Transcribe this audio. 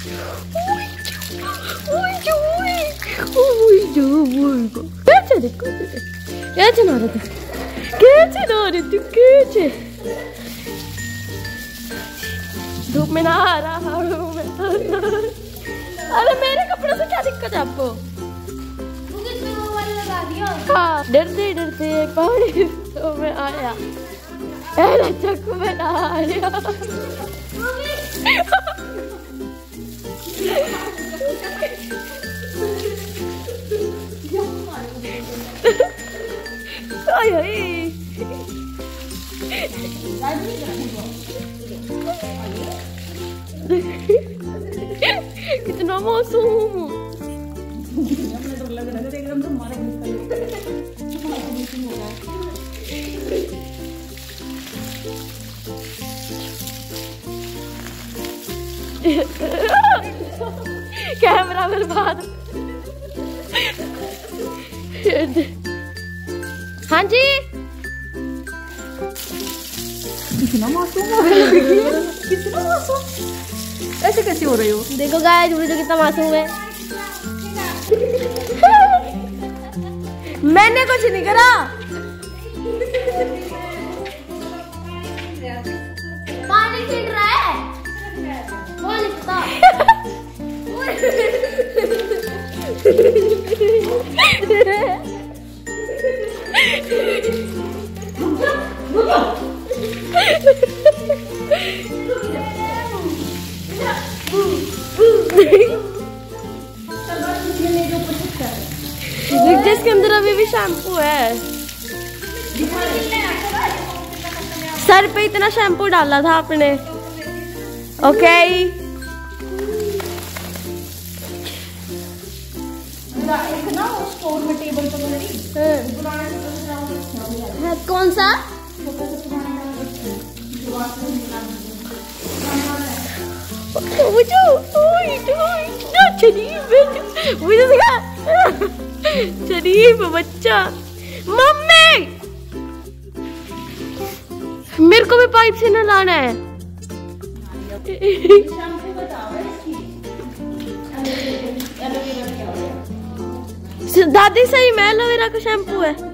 धूप में ना आ रहा हूँ मैं। अरे मेरे कपड़े से क्या दिक्कत है आपको? हाँ डरते पानी तो मैं आया चक्कू में ना आया। कितना मासूम हूँ। कैमरा बर्बाद। हाँ जी कितना मासूम कितना मासूम, ऐसे कैसे हो रही हो? देखो गाइस वीडियो कितना मासूम है। मैंने कुछ नहीं करा। पानी फेंक रहा है। जिसके अंदर अभी भी शैम्पू है। सर पे इतना शैम्पू डाला था आपने। ओके ना स्टोर में टेबल तो नहीं, कौन सा शरीफ बच्चा। मम्मी मेरे को भी पाइप से नहलाना है। दादी सही में एलोवेरा का शैम्पू है।